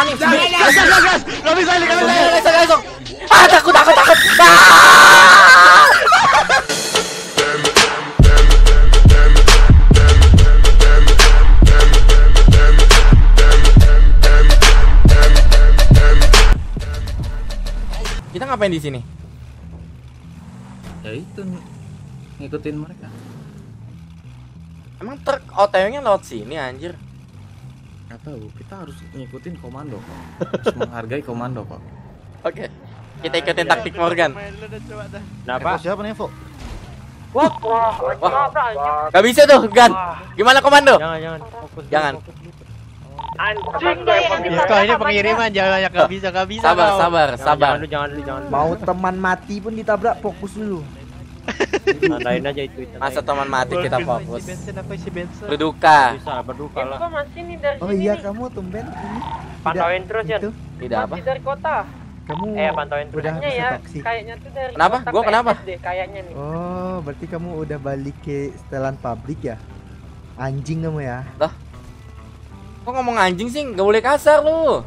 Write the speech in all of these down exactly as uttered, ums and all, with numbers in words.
panik. Gas, gas, gas. Gak bisa ini, gak bisa ini. Gak bisa, gak bisa. Ah, takut, takut, takut. Kita ngapain di sini? Ya itu ngikutin mereka. Emang truk O T W-nya lewat sini anjir. Gak tahu, kita harus ngikutin komando kok. Harus menghargai komando kok. Oke. Okay. Kita ikutin nah, taktik Morgan. Kenapa? Siapa nih, Fo? Wah, wah, wah. Gak bisa tuh, Gan. Gimana komando? Jangan, jangan. Fokus, jangan. Fokus, fokus. Anjing deh Isco ini pengiriman jangan banyak gak bisa gak bisa. Sabar sabar sabar. Jangan lu jangan lu. Mau teman mati pun ditabrak fokus dulu. Nandain aja itu. Masa teman mati kita fokus. Berduka. Bisa berduka lah. Oh iya kamu tumben ini. Pantauin terus ya. Tidak apa. Dari kota. Kamu. Eh pantauin terusnya ya. Kayaknya tuh dari. Kenapa? Gua kenapa? Kayaknya nih. Oh berarti kamu udah balik ke setelan pabrik ya? Anjing kamu ya. Lah. Kok ngomong anjing sih? Gak boleh kasar lu.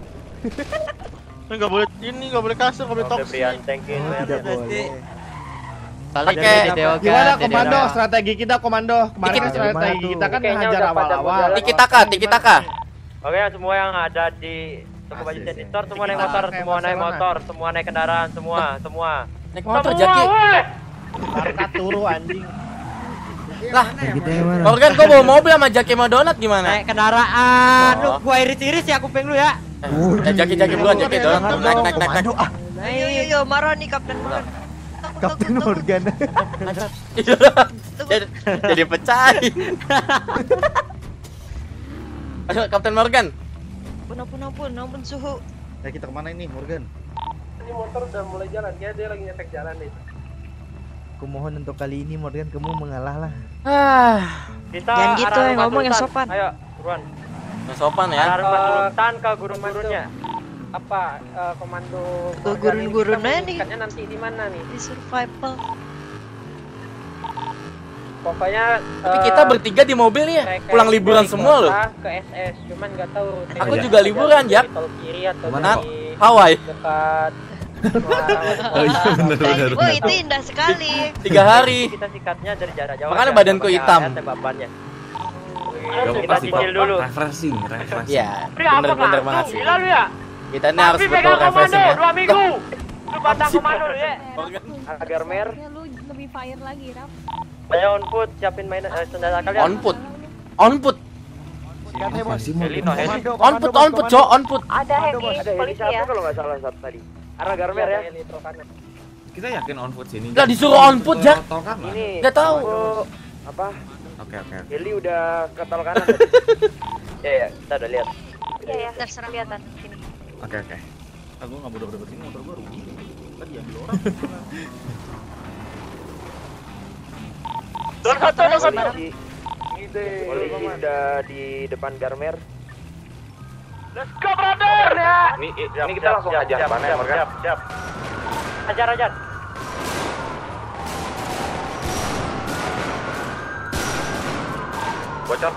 Gak boleh ini, gak boleh kasar, gak boleh toksik. Tidak boleh. Gimana komando strategi kita komando? Kemarin strategi kita kan hajar awal-awal. Tiki taka, tiki taka. Oke semua yang ada di toko baju di store, semua naik motor, semua naik motor, semua naik kendaraan, semua, semua. Naik motor Jaki. Harta turu anjing. Lah, Morgan kok bawa mobil sama Jaki mau donat gimana? Naik kendaraan, oh. Lu gua iris-iris ya kuping lu ya. Ya Jaki-Jaki buat Jaki donat, naik naik naik naik. Ayo yo yo marah nih Kapten Morgan. Kapten Morgan. Jadi pecah. Ayo Kapten Morgan. Ampun ampun ampun, ampun suhu. Ya kita kemana ini Morgan? Ini motor udah mulai jalan, ya dia lagi nyetek jalan nih. Aku mohon untuk kali ini Morgan kamu mengalah lah. Ah, kita jangan gitu yang ngomong yang sopan. Ayo, buruan. Yang sopan ya. Arah rumah sultan ke gurun-gurunnya. Apa uh, komando ke gurun-gurunnya nih? Katanya nanti di mana nih? Di survival. Pokoknya uh, kita bertiga di mobil nih ya. Pulang liburan semua loh. Ke S S, cuman enggak tahu. Aku juga liburan, Jak. Kalau kiri atau di Hawaii. Dekat oh iya bener bener. Oh itu indah sekali. Tiga hari. Kita sikatnya dari jarak jauh. Makanya badanku hitam. Bahannya. Kita cicil dulu. Refreshing, refreshing. Ya. Bener bener makasih. Lalu ya. Kita ini harus betul refreshing. Dua minggu. Lu batang komando ya. Agar mer. Lu lebih fire lagi, Rap. Banyak onput, siapin mainan sendal kalian. Onput, onput. Onput, onput, jo, onput. Ada heli polisi ya. Kalau nggak salah satu tadi. Arah Garmer ya. Kita yakin on foot sini. Lah disuruh on foot, Jak. Ini enggak tahu apa. Oke, oke. Heli udah ke tol kanan. Ya ya, kita udah lihat. Iya ya, terserah kelihatan sini. Oke, oke. Aku enggak bodoh-bodoh sini, motor gua rugi. Tadi diambil orang. Don satu, don satu. Gitu. Polisi udah di depan Garmer. Let's go brother! Ini, ini kita langsung ajar mana ya Morgan? Siap, ajar ajar. Bocor.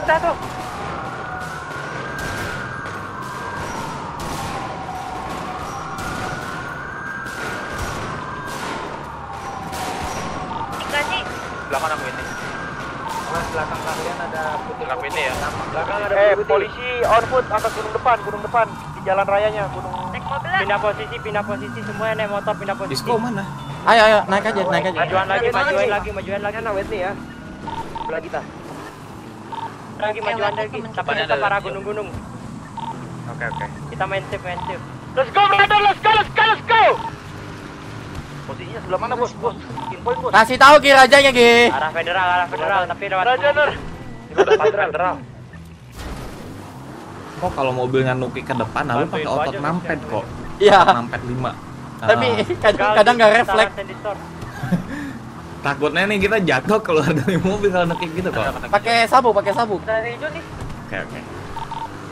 Pecah tuh. Dikasih. Belakang aku ini. Belakang kalian ada putih ini ya. Belakang ada eh, polisi on foot atas gunung depan, gunung depan di jalan rayanya, gunung. Naik mobil. Pindah posisi, pindah posisi semuanya naik motor pindah posisi. Isco mana? Ayo ayo naik aja, naik aja. Majuan lagi, majuan lagi, majuan lagi nah wait nih ya. Sebelah kita. Lagi majuan lagi, sampai ke arah gunung-gunung. Oke oke. Kita main safe, main safe. Let's go, brother, let's go, let's go, let's go. Posisinya sebelah mana bos? Bos, infoin bos. Kasih tahu Ki rajanya Ki. Arah federal, arah federal, tapi lewat. Raja Nur. Federal. Kok kalau mobilnya nuki ke depan, abang pakai otot nampet kok. Iya. Nampet lima. Tapi kadang-kadang nggak refleks. Takutnya nih kita jatuh keluar dari mobil kalau nuki gitu kok. Pakai sabuk, pakai sabuk. Dari hijau nih. Oke oke.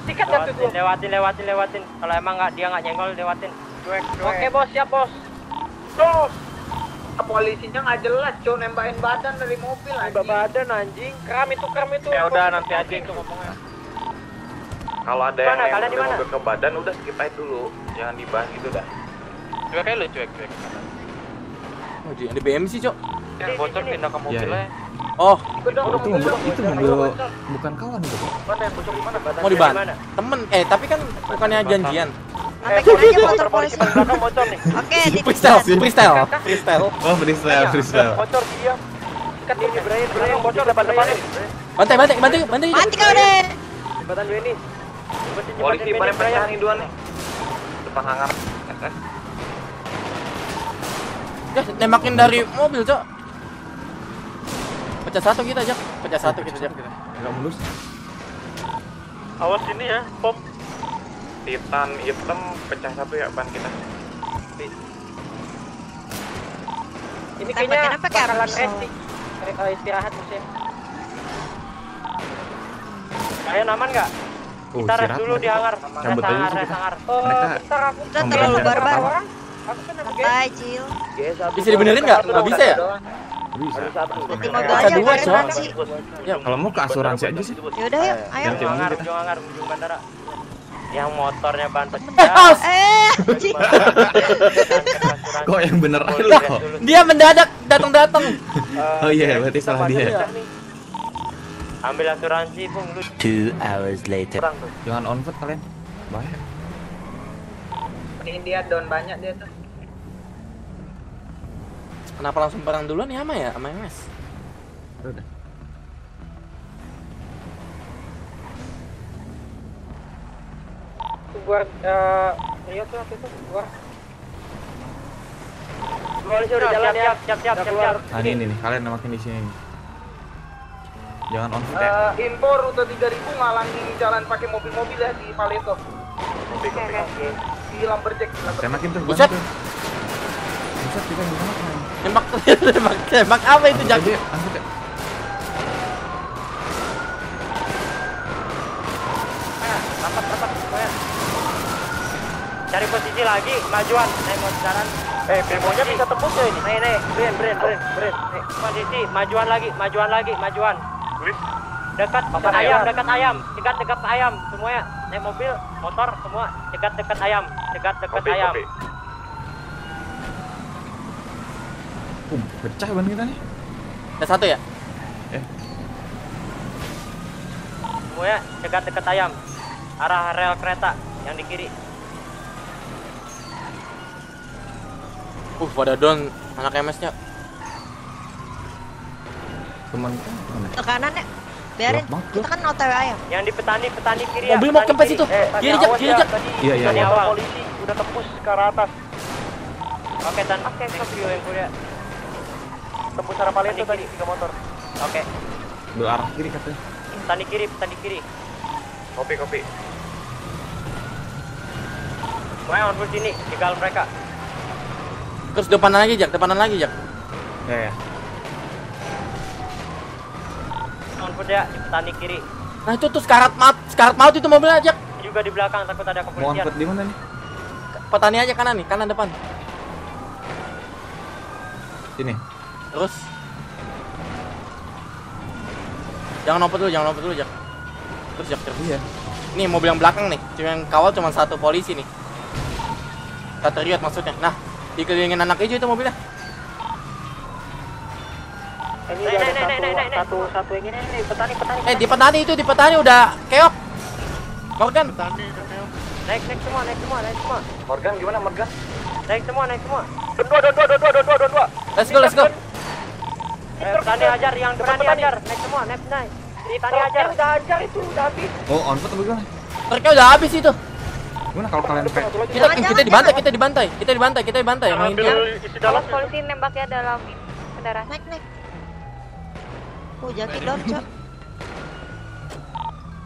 Sikat jatuh tuh. Lewatin, lewatin, lewatin. Kalau emang nggak dia nggak nyenggol, lewatin. Oke bos, siap bos. Tuh, polisinya nggak jelas, cow nembakin badan dari mobil. Nembak badan anjing, kram itu kram itu. Ya udah nanti aja itu ngomongnya. Kalau ada dimana? Yang nembak dimana? Ke badan udah skip aja dulu, jangan dibahas gitu dah. Coba kayak lu cuek-cuek. Oh, dia ada B M C, Cok. Yang bocor pindah ke mobilnya. Oh, oh itu itu mobil bukan kawan itu. Mana yang bocor di mana? Mau dibantu. Temen eh tapi kan bukannya janjian. Oke, freestyle, freestyle, freestyle. Oh, freestyle, freestyle. Bocor dia. Dekat ini Brian, Brian bocor depan-depan. Bantai, bantai, bantai, bantai. Mati kau deh. Jembatan dua ini. Polisi pada pecahin dua nih. Depan hangar. Ya, nembakin dari mobil, Cok. Pecah satu kita, Cok. Pecah satu kita, Cok. Enggak mulus. Awas ini ya, pom. Titan hitam pecah satu ya ban kita. Ini kayaknya bakalan racing. Eh, istirahat musim. Kalian aman nggak? Oh, kita rest dulu di hangar. Cabut aja sih kita. Bentar aku terlalu barbar. Aku kena bajil. Bisa dibenerin nggak? Nggak bisa ya? Bisa. Bisa dua soal. Ya kalau mau ke asuransi aja sih. Yaudah yuk, ayo. Ujung hangar, ujung hangar, ujung bandara. Yang motornya ban pecah. Eh, kok yang bener loh? Dia mendadak datang-datang. Oh iya, berarti salah dia. Ambil asuransi Bung lu. two hours later. Jangan on foot kalian. Banyak. Ini dia down banyak dia tuh. Kenapa langsung barang duluan ya, Ama ya? Ama Mas. Udah. Gua eh Rio tuh waktu itu gua. Gua suruh jalan ya, siap-siap siap-siap. Nah, ini nih, kalian namakin di sini. Jangan on foot ya. Eh, info rute tiga ribu ngalangin jalan pakai mobil-mobil ya di Paleto. Oke, oke. Di Lumberjack. Tembakin tuh. Buset. Buset kita gimana? Tembak tuh, tembak. Tembak apa itu, Jack? Cari posisi lagi, majuan, naik mau jalan. Eh, bemonya bisa tembus ya ini. Nih, nih, Bren, Bren, Bren, Bren. Posisi, majuan lagi, majuan lagi, majuan. Dekat dekat ayam, dekat ayam, dekat dekat ayam, semuanya. Naik mobil, motor, semua dekat dekat ayam, dekat dekat ayam. Pum, pecah ban kita nih. Ada satu ya? Eh. Semuanya dekat dekat ayam. Arah rel kereta yang di kiri. Uh, pada down anak M S-nya. Teman ke kanan ya. Biarin. Kita kan O T W ayam. Yang di petani, petani kiri. Mobil mau kempes itu. Kiri jak, kiri jak. Iya, iya, iya. Polisi udah tembus ke arah atas. Oke, dan oke, video yang kuliah. Tembus arah Paleto tadi tiga motor. Oke. Arah kiri katanya. Petani kiri, petani kiri. Kopi, kopi. Mau on sini, tinggal mereka. Terus depanan lagi, Jak. Depanan lagi, Jak. Ya, ya. Onput ya, di petani kiri. Nah, itu tuh sekarat maut. Sekarat maut itu mobilnya, Jak. Juga di belakang, takut ada kepolisian. Onput di mana nih? Petani aja kanan nih, kanan depan. Sini. Terus. Jangan onput dulu, jangan onput dulu, Jak. Terus, Jak, terus. Iya. Nih, mobil yang belakang nih. Cuma yang kawal cuma satu polisi nih. Satu riot maksudnya. Nah. Dikelilingin anak hijau itu mobilnya. Ini ada satu satu satu yang ini nih, petani petani. Eh di petani itu di petani udah keok. Morgan. Petani udah keok. Naik naik semua naik semua naik semua. Morgan gimana Morgan? Naik semua naik semua. Dua dua dua dua dua dua dua. Let's go let's go. Petani ajar yang depan ajar naik semua naik naik. Petani ajar udah ajar itu udah habis. Oh on foot bagaimana? Terkau udah habis itu. Gimana kalau kalian pe? Kita kita dibantai, kita dibantai, kita dibantai, kita dibantai. Kalau polisi nembaknya dalam kendaraan. Naik naik. Oh jaki down Cok.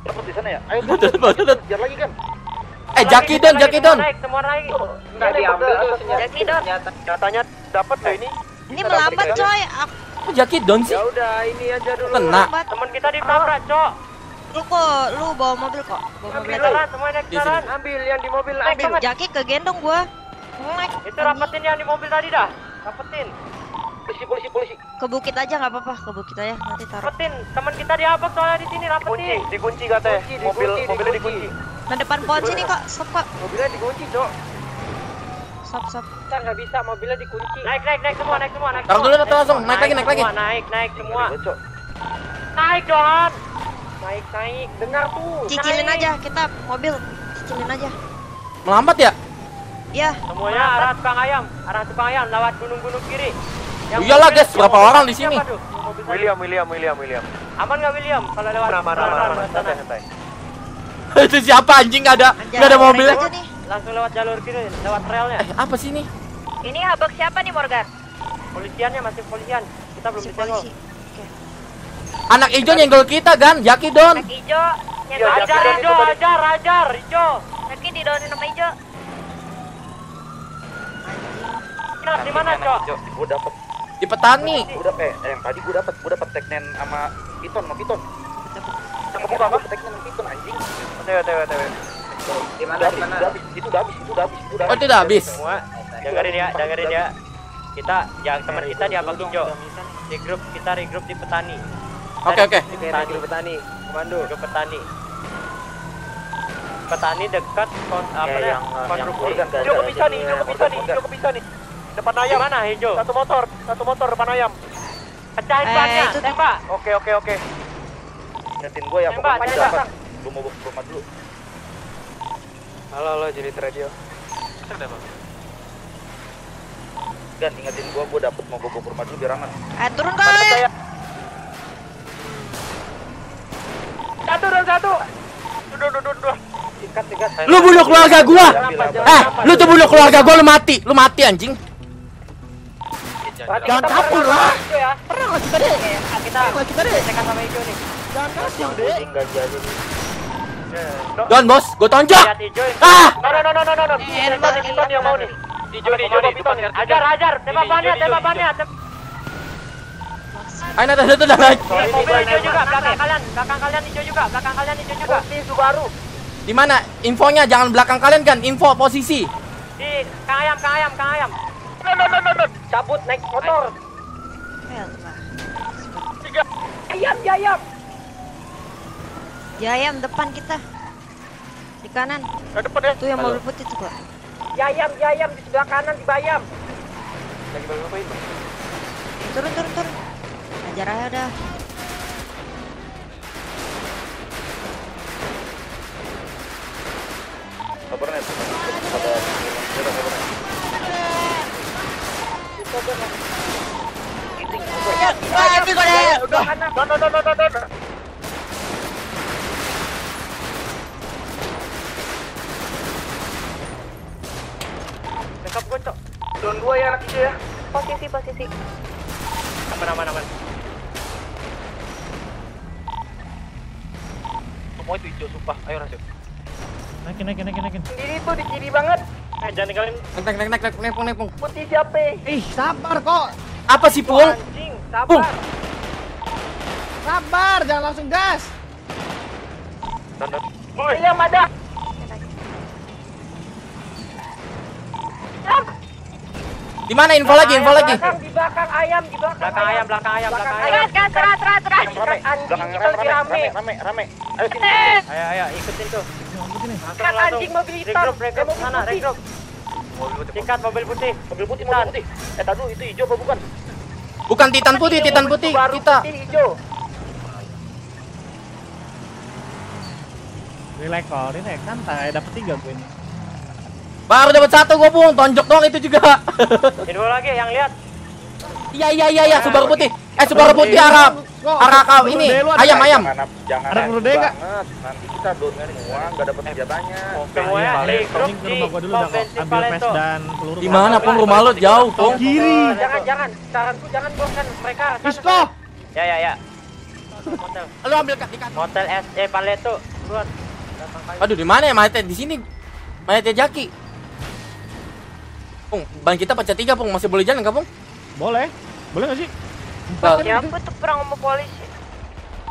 Dapat di sana ya? Ayo jangan lagi kan. Eh jaki down, jaki down. Naik semua lagi. Enggak diambil tuh jaki down. Katanya dapat loh ini. Ini melambat coy. Kok jaki down sih? Ya udah ini aja dulu. Kena. Teman kita ditabrak Cok. Lu kok lu bawa mobil kok? Bawa mobil aja. Jalan, ambil yang di mobil, ambil. Jaki kegendong gua. Itu rapetin yang di mobil tadi dah. Rapetin. polisi polisi polisi. Ke bukit aja nggak apa-apa, ke bukit aja nanti taruh. Rapetin, teman kita diapet soalnya di sini rapetin. Dikunci, dikunci katanya. Kunci, mobil dikunci, mobilnya dikunci. Nah depan pohon sini kok, stop kok. Mobilnya dikunci, Cok. Stop, stop. Kita nggak bisa, mobilnya dikunci. Naik, naik, naik semua, naik semua, naik. Taruh dulu atau langsung naik lagi, naik lagi. Naik, naik semua. Naik dong. Naik, naik. Dengar tuh. Cicilin aja kita mobil, cicilin aja. Melambat ya? Iya. Semuanya arah tukang ayam, arah tukang ayam lewat gunung-gunung kiri. Yang iyalah guys, berapa orang di sini? William, William, William, William. Aman nggak William? Kalau lewat aman, aman, aman. Santai, santai. Itu siapa anjing? Nggak ada, nggak ada mobilnya. Langsung lewat jalur kiri, lewat trailnya. Eh, apa sih ini? Ini habak siapa nih Morgan? Polisiannya masih polisian. Kita belum ditangkap. Anak hijau nyenggol kita, Gan. Jaki Don. Anak hijau. Ajar, hijau, ajar, ajar, hijau. Jaki didonin sama hijau. Kenapa di mana, Cok? Gua dapet di petani. Gua dapet eh yang tadi gua dapet, gua dapet teknen sama Piton, sama Piton. Kamu apa? Teknen sama Piton anjing. Oke, oke, oke. Di mana? Di mana? Itu udah habis, itu udah habis, itu udah habis. Oh, itu udah habis. Semua. Dengerin ya, dengerin ya. Kita yang teman kita diapa Kinjo. Di grup kita regroup di petani. Oke, oke. Di petani. Komando ke petani. Petani dekat kon apa ya? Konstruksi. Hijau kepisah nih, hijau kepisah nih, hijau kepisah nih. Depan ayam mana hijau? Satu motor, satu motor depan ayam. Pecahin bannya, tembak. Oke, oke, oke. Gantiin gue ya, pokoknya dapat. Lu mau ke rumah dulu. Halo, halo, jadi radio. Kenapa? Gan, ingetin gue, gue dapet mau ke rumah dulu biar aman. Eh, turun kali. Satu, dua, satu. Dua, dua, dua, dua. Ikat, ikat. Lu bunuh keluarga gua. Eh, lu tuh bunuh keluarga gua, lu mati. Lu mati anjing. Jangan kabur lah. Pernah enggak kita deh? Kita kita deh tekan sama hijau nih. Jangan kabur deh. Enggak jadi. Don bos, gua tonjok. Ah. No no no no no no. Piton yang mau nih. Hijau nih, hijau piton. Ajar, ajar. Tembak bannya, tembak bannya. Ayo ada satu lagi. Mobil hijau juga belakang kalian, belakang kalian hijau juga, belakang kalian hijau juga. Di Subaru. Di mana? Infonya jangan belakang kalian kan, info posisi. Di Kang Ayam, Kang Ayam, Kang Ayam. Lon lon lon. Cabut naik motor. Tiga. Ayam, ayam. Ayam depan kita. Di kanan. Ke depan ya. Itu yang mobil putih itu, Pak. Ayam, ayam di sebelah kanan di Bayam. Lagi baru ngapain, Bang? Turun, turun, turun. Ajar aja udah. Kabarnya itu ada ada kabarnya. Backup gue, Cok. Don dua ya anak itu ya. Posisi posisi. Aman aman aman. Semua itu hijau sumpah. Ayo Rasul. Naikin, naikin, naikin, naikin. Sendiri tuh di kiri banget. Eh, jangan tinggalin. Naik, naik, naik, naik, nepung, nepung. Putih siapa? Ih, sabar kok. Apa sih, Pung? Anjing, sabar. Pung. Sabar, jangan langsung gas. Standar. William ada. Jam. Di mana info lagi, info lagi? Di belakang ayam, di belakang ayam, belakang ayam, belakang ayam. Gas, gas, ras, ras. Anjing, kita lagi rame. Rame, rame. Ayo sini. Ayo, ayo, ikutin tuh. Ikat anjing mobil hitam, regroup sana, regroup. Ikat mobil putih, mobil putih, mobil putih. Eh, tadi itu hijau apa bukan? Bukan Titan putih, Titan putih, kita. Relax kok, relax santai. Dapat tiga gue ini. Baru dapat satu gue Bung, tonjok doang itu juga. Kedua lagi yang lihat. Iya iya iya iya, Subaru putih. Eh Subaru putih Arab. Arah kau ini ayam ayam. Jangan perlu deh kak. Nanti kita doner semua, nggak dapat senjatanya. Semuanya di grup di konvensi Palento. Di mana Pung rumah lo jauh Pung? Kiri. Jangan jangan, saranku jangan buangkan mereka. Isco. Ya ya ya. Hotel. Lo ambil kak. Hotel S E Palento. Buat. Aduh di mana ya Maite? Di sini Maite Jaki. Pung, ban kita pecah tiga Pung, masih boleh jalan nggak Pung? Boleh, boleh nggak sih? Siapa tuh perang sama polisi?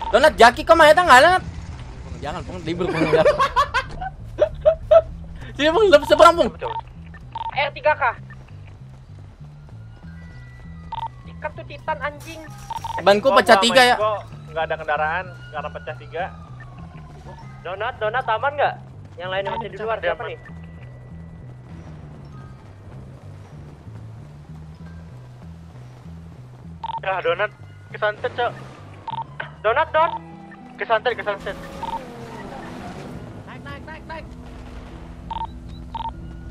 Donat Jaki kok Maeta nggak Donat? Jangan Pung, libur Pung. Sini Pung, seberang Pung. R tiga K. dekat tuh Titan anjing. Banku pecah tiga ya. Enggak ada kendaraan, enggak ada pecah tiga. Donat, donat aman enggak? Yang lainnya masih di luar siapa nih? Ya, donat kesantet, Cok. Donat, Don. Kesantet, kesantet. Naik, naik, naik, naik.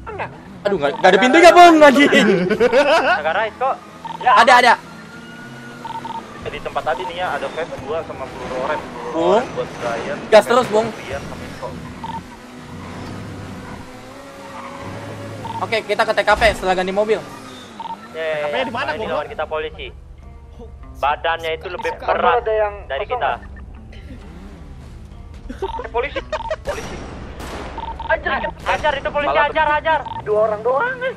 Enggak. Aduh, enggak ada pintu enggak, Bang? Anjing. Negara Isco. Ya, ada, ada. Di tempat tadi nih ya, ada flash dua sama peluru oren. Peluru buat Brian. Gas terus, Bung. Oke, kita ke T K P setelah ganti mobil. Ya, T K P-nya di mana, Bung? Di lawan kita polisi. Badannya itu lebih berat dari kita. Polisi, polisi. Ajar, ajar itu polisi, ajar, ajar. Dua orang doang nih.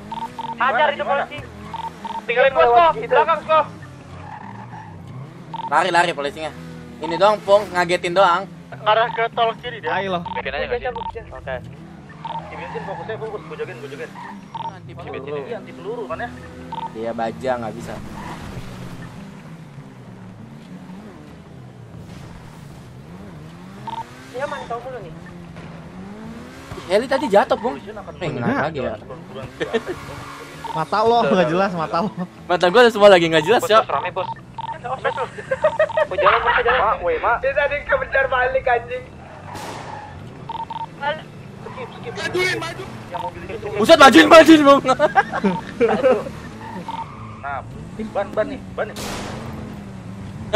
Ajar itu polisi. Tinggalin Mosko, belakang Mosko. Lari-lari polisinya. Ini doang, Pong, ngagetin doang. Arah ke tol kiri dia. Ayo loh. Bikin aja nggak sih? Oke. Dibiasin fokusnya, fokus, bojogin, bojogin. Anti peluru, anti peluru kan ya? Iya, baja nggak bisa. Dia mantau dulu nih. Heli tadi jatuh, Bung. Enggak lagi ya. Mata lo enggak jelas, mata lo. Mata gua semua lagi enggak jelas, Cok. Rame, Bos. Bos. Mau jalan, mau jalan. Mak, woi, Mak. Dia tadi kebencar balik anjing. Skip, skip. Majuin, maju. Yang mobil itu. Buset, majuin, majuin, Bung. Nah, ban, ban nih, ban nih.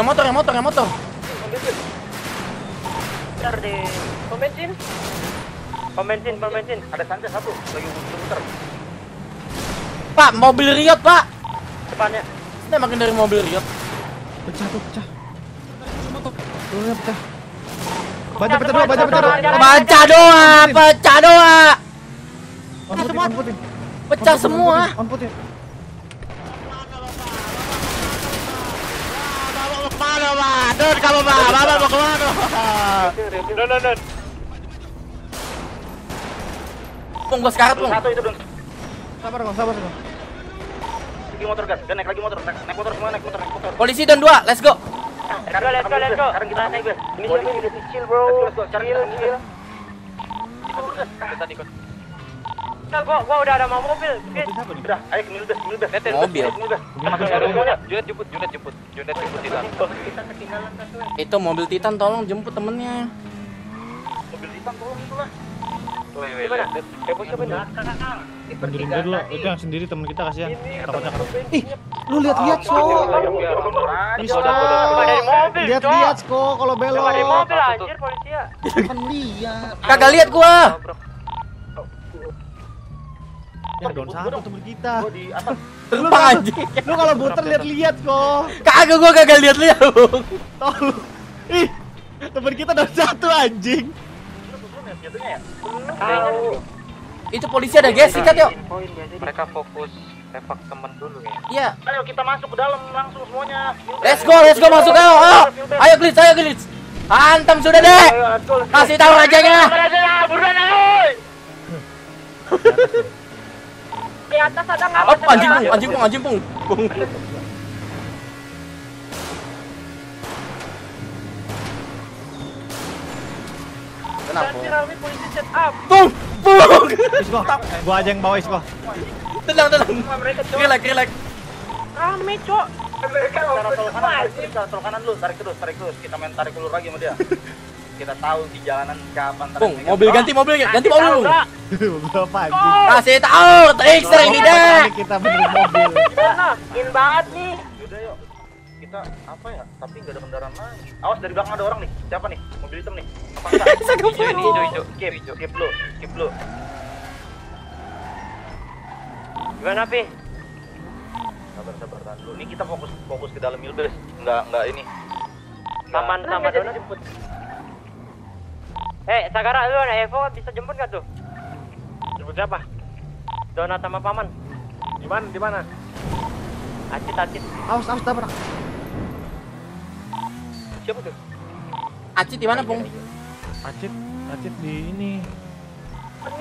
Yang motor, yang motor, yang motor. Bentar deh. Pom bensin. Pom bensin, pom bensin. Ada santai satu lagi muter-muter. Pak, mobil riot, Pak. Depannya. Ini makin dari mobil riot. Pecah tuh, pecah. Motornya pecah. Baca pecah doa, baca pecah doa. Baca doa, pecah doa. Pecah semua. On putih. Mana Pak? Don kamu Pak, Bapak mau kemana? Don, Don, Don. Pung, gue sekarat, Pung. Satu itu, Don. Sabar, Bang, sabar, Bang. Lagi motor, gas. Dan naik lagi motor. Naik motor, semua naik motor, naik motor. Polisi, Don, dua. Let's go. Let's go, let's go, let's go. Sekarang kita naik, Bang. Ini udah kecil, bro. Chill, chill. Kita ikut. Nah, gua, gua udah ada mau mobil. Udah, ayo ke Mildes, Mildes. Mobil. Junet jemput, Junet jemput, Junet jemput Titan. Itu mobil Titan, tolong jemput temennya. Mobil Titan tolong itulah. Berduring dulu, udah sendiri temen kita kasihan. Ih, lu lihat-lihat so. Lihat-lihat kok kalau belok. Kan lihat. Kagak lihat gua. Ya Don satu temen kita. Gua di atas. Terbang anjing. Lu kalau buter lihat-lihat kok. Kagak, gua kagak lihat-lihat, Bung. Tolong. Ih, temen kita Don satu anjing. Itu polisi ada gas sikat, yuk. Mereka fokus tembak temen dulu ya. Iya. Ayo kita masuk ke dalam langsung semuanya. Let's go, let's go masuk ayo. Ayo glitch, ayo glitch. Hantam sudah deh. Kasih tahu rajanya. Buruan ayo. Di atas ada nggak? Oh, anjing pung, anjing pung, anjing pung, pung. Kenapa? Pung, pung. Isco, gua aja yang bawa Isco. Tenang, tenang. Relax, relax. Rame, Cok. Mereka tarik kanan, tarik kanan dulu, tarik terus, tarik terus. Kita main tarik ulur lagi sama dia. Kita tahu di jalanan kapan terjadi. Bung, mobil ganti mobil ganti mobil. Mobil apa anjing? Kasih tahu, trickster ini deh. Kita beli mobil. Gimana? In banget nih. Udah yuk. Kita apa ya? Tapi enggak ada kendaraan lagi. Awas dari belakang ada orang nih. Siapa nih? Mobil hitam nih. Apa enggak? Ini hijau-hijau. Skip, skip lu, skip lu. Gimana, Pi? Sabar-sabar dulu. Ini kita fokus fokus ke dalam Milbers. Enggak enggak ini. Taman sama Dona jemput. Eh, Sagara lu anak Evo bisa jemput nggak tuh? Jemput siapa? Donat sama Paman. Di mana? Di mana? Acit, Acit. Awas, awas tabrak. Siapa tuh? Acit di mana, Bung? Acit, Acit di ini.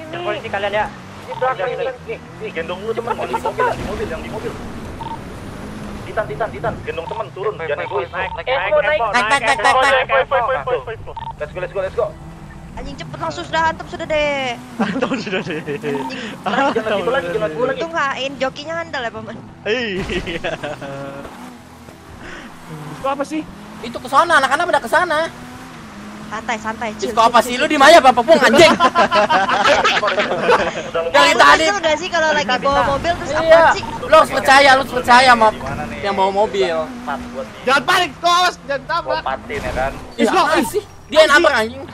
Ini polisi kalian ya. Di belakang ini. Nih, nih gendong lu teman polisi mobil, di mobil, yang di mobil. Di Titan, Titan, Titan. Gendong temen, turun. Jangan egois, naik, naik, naik, naik, naik, naik, naik, naik. Let's go, let's go, let's go. Anjing cepet langsung sudah hantam sudah deh. Hantam sudah deh. Jangan lagi gua lagi, jangan gua lagi. Untung hain jokinya handal ya, Paman. Iya. Itu apa sih? Itu ke sana, anak-anak pada ke sana. Santai, santai. Isco apa sih lu di mana, Bapak Pung anjing? Dari tadi udah sih kalau lagi bawa mobil terus apa sih? Lu harus percaya, lu harus percaya sama yang bawa mobil. Jangan panik, Isco, awas, jangan tabrak. Patin ya kan. Isco sih. Dia nabrak anjing.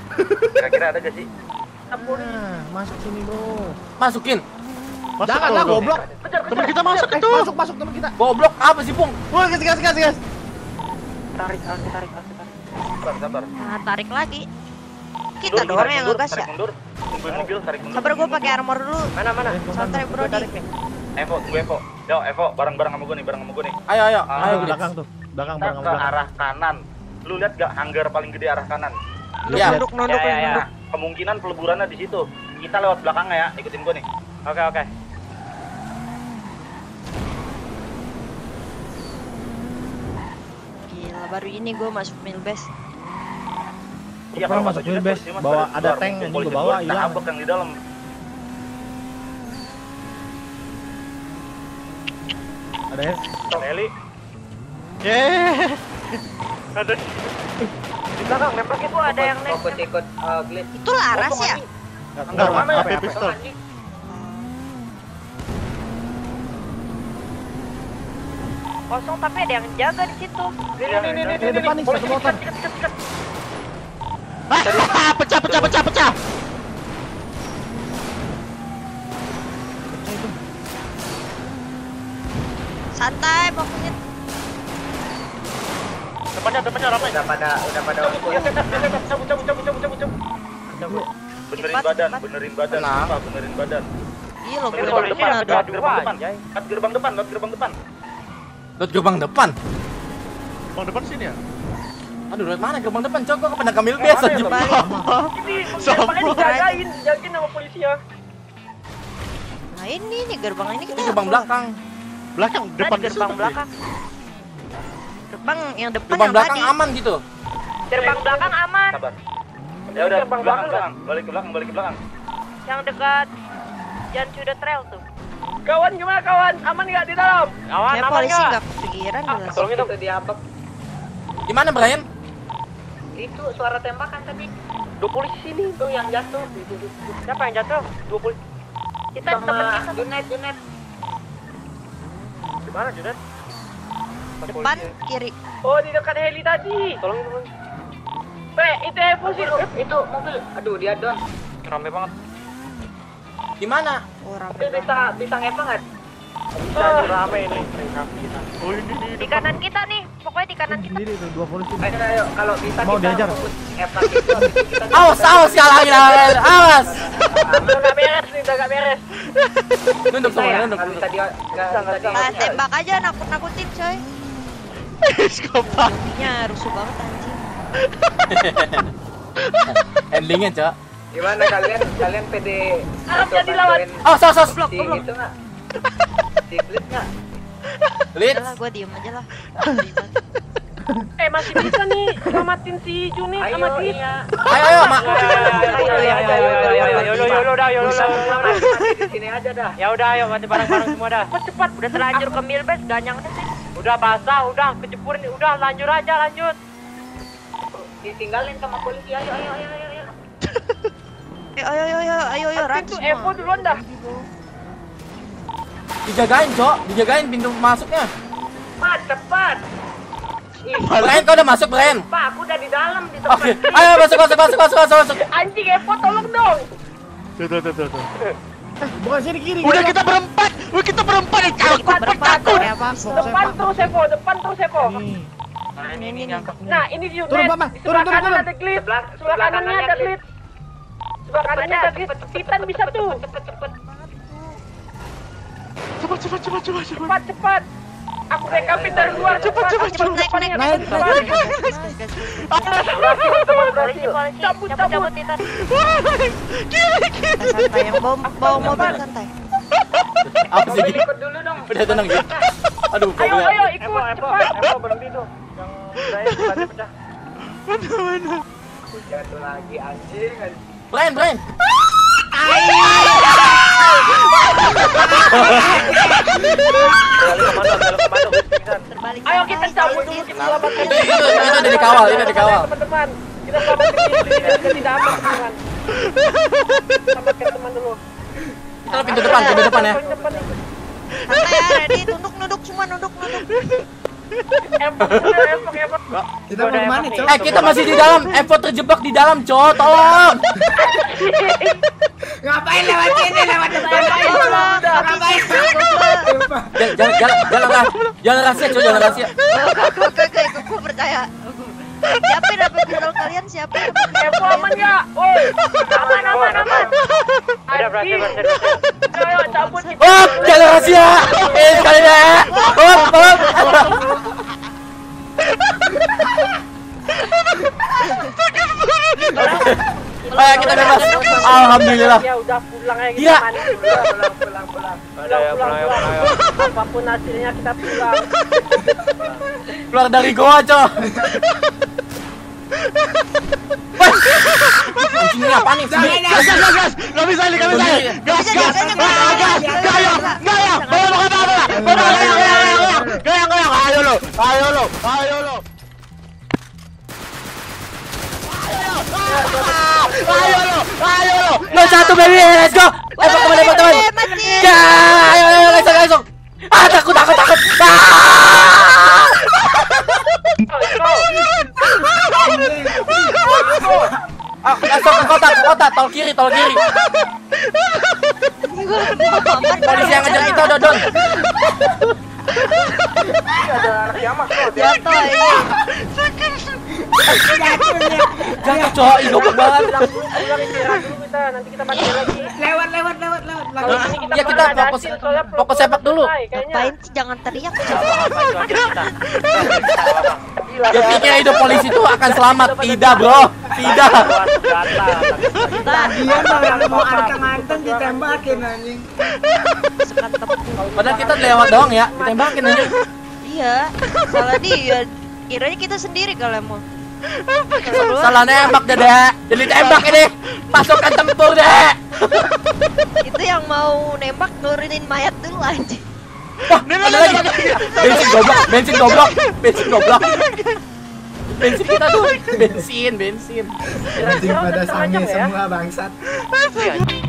Kira-kira ada enggak sih? Masuk sini, Bro. Masukin. Janganlah goblok. Temen kita masuk itu. Masuk, masuk temen kita. Goblok apa sih, Pung? Woi, gas gas gas gas. Tarik, tarik, tarik. Sabar, sabar. Nah, tarik lagi. Kita dorong yang ngegas ya. Tungguin mobil, tarik mundur. Sabar, gua pakai armor dulu. Mana mana? Santai, Bro, tarik nih. Evo, gue Evo. Yo, Evo, bareng-bareng sama gua nih, bareng sama gua nih. Ayo, ayo. Ayo belakang tuh. Belakang bareng-bareng. Ke arah kanan. Lu lihat gak hanggar paling gede arah kanan? Iya. Nunduk-nunduk ya. Kemungkinan peleburannya di situ. Kita lewat belakangnya ya. Ikutin gua nih. Oke, oke. Gila, baru ini gua masuk milbase. Iya, kalau masuk milbase bawa ada tank yang gua bawa hilang. Tabrak yang di dalam. Ada ya? Eli. Yes. Ada di belakang nembak itu ada yang nembak. Ikut ikut glitch. Itu laras ya? Enggak, H P pistol. Kosong tapi ada yang jaga di situ. Ini ini ini di depan nih satu motor. Ah, pecah pecah pecah pecah. Santai pokoknya. Depannya, depannya ramai. Udah pada, udah pada. Cabut, cabut, cabut, cabut, cabut, cabut. Benerin badan, benerin badan, benerin badan. Iya loh, gerbang depan, gerbang depan, kat gerbang depan, kat gerbang depan. Lot gerbang depan. Gerbang depan sini ya. Aduh, lot mana gerbang depan? Coba gua kependam kamil biasa juga. Sampai dijagain, dijagain sama polisi ya. Nah ini nih gerbang ini kita. Gerbang belakang, belakang, depan gerbang belakang. Gerbang yang depan gerbang yang belakang tadi. Aman gitu. Gerbang belakang aman. Sabar. Ya udah, gerbang belakang, belakang. Balik ke belakang, balik ke belakang. Yang dekat Jan Sudah Trail tuh. Kawan gimana kawan? Aman enggak di dalam? Kawan ya, aman enggak? Polisi enggak kepikiran ah, dulu. Tolongin dong diabek. Di mana Brian? Itu suara tembakan tadi. Dua polisi sini tuh yang jatuh. Siapa yang jatuh? Dua polisi. Kita temen kita Junet, Junet. Di mana Junet? Depan kiri. Oh di dekat heli tadi. Tolong tolong. Pe itu emosi itu, itu mobil. Aduh dia down. Rame banget. Di mana? Oh rame. Bisa bisa ngepang nggak? Bisa ah. Rame ini. Oh ini di, di kanan kita nih. Pokoknya di kanan kita. Ini dua polisi. Ayo, ayo kalau bisa mau kita diajar. Ngepang itu. Awas awas kalahin awas. Awas. Enggak beres nih, enggak beres. Nunduk semua, nunduk. Bisa dia enggak tembak aja nakut-nakutin coy. Iskopa. Nya rusuh banget anjing. Endingnya, Cok. Gimana kalian? Kalian P D harusnya dilawan. Oh, sos sos blok, blok. Diklik enggak? Diklik. Udah gua diem aja lah. Eh, masih bisa nih ngamatin si Juni sama dia. Ayo ayo, Mak. Ayo ayo ayo udah ayo udah. Di sini aja dah. Ya udah ayo mati barang-barang semua dah. Cepat, udah terlanjur ke Milbase ganyang nih. Udah basah, udah kejebur nih, udah lanjut aja lanjut. Ditinggalin sama polisi, ayo ayo ayo ayo ayo. Eh ayo ayo ayo ayo ayo ratu Evo duluan dah. Dijagain, Cok. Dijagain pintu masuknya. Cepat, cepat. Brian, kau udah masuk, Brian? Pak, aku udah di dalam di tempat. Oke, ayo masuk masuk masuk masuk masuk. Anjing Evo tolong dong. Tuh tuh tuh tuh. Bukan sini kiri. Udah kita berempat. Wih kita berempat ya takut takut. Depan terus Evo, depan terus Evo. Nah ini nyangkep. Nah ini di turun Mama, turun turun turun. Sebelah kanannya ada glitch. Sebelah kanannya ada glitch. Titan bisa tuh. Cepet cepet. Cepat cepat cepat cepat cepat cepat. Aku rekapin dari luar. Cepat cepat cepat cepat. Naik naik naik. Cabut cabut Titan. Kiri kiri. Santai yang bawa bawa mobil santai. Apa sih? Ikut dulu dong. Udah tenang ya. Aduh, ayo, ayo ikut cepat. Epo berhenti tuh. Yang berani pecah. Mana mana. Aku jatuh lagi anjing. Brian, Brian. Ayo. Ayo kita cabut dulu, kita selamat. Ini ada dikawal, ini ada dikawal. Teman-teman, kita selamat ke tidak aman teman. Selamat ke teman dulu. Kita pintu depan, pintu depan ya. Santai, ready, nunduk, nunduk, cuma nunduk, nunduk. Kita udah mana, Cok? Eh, kita masih di dalam. Evo terjebak di dalam, Cok. Tolong. Ngapain lewat sini, lewat depan? Ngapain? Jangan, jangan, jangan, jangan rahasia, Cok, jangan rahasia. Gue, gue, gue, gue percaya. Siapa yang dapet jadwal kalian? Siapa yang dapet jadwal kalian? Evo aman ya? Woi, aman, aman, aman. Udah berhasil, berhasil, berhasil. Ayo, cabut kita. Op, jangan rahasia. Eh, sekali ya. Op, op. Ayo, kita bebas. Alhamdulillah. Ya, udah pulang ya kita. Pulang, pulang, pulang. Pulang, pulang, pulang. Apapun hasilnya kita pulang. Keluar dari goa, Cok. Anjingnya apa nih? Gas, gas, gas. Gak bisa nih, gak bisa nih. Gas, gas, gas, gas. Gaya, gaya. Bawa makan apa-apa. Bawa, gaya, gaya, gaya. Gaya, gaya. Ayo lo, ayo lo, ayo lo. Ayo lo, ayo lo. Lo satu baby, let's go. Lepas teman, lepas teman. Ya, ayo, ayo, langsung, langsung. Ah, takut, takut, takut. Ah, langsung ke kota, ke kota, tol kiri, tol kiri. Polisi yang ngejar kita, Dodon. Ada anak siamah, Cok. Jatuh, iya. Sakit, sakit. Jatuh, Cok, hidup banget. Pulang istirahat dulu kita, nanti kita mati lagi. Lewat, lewat, lewat, lewat. Ya kita fokus sepak dulu. Ngapain sih, jangan teriak. Ya pikirnya hidup polisi itu akan selamat. Tidak, bro. Tidak. Tadi yang mau arka mantan ditembakin anjing. Padahal kita lewat doang ya, ditembakin anjing. Iya, salah dia. Kiranya kita sendiri kalau mau. Salah nembak deh, Dek. Jadi tembak ini. Pasukan tempur, Dek. Itu yang mau nembak nurunin mayat dulu anjing. Wah, ada lagi. Bensin goblok, bensin goblok, bensin goblok. Bensin kita tuh, bensin, bensin. Bensin pada sangi semua bangsat.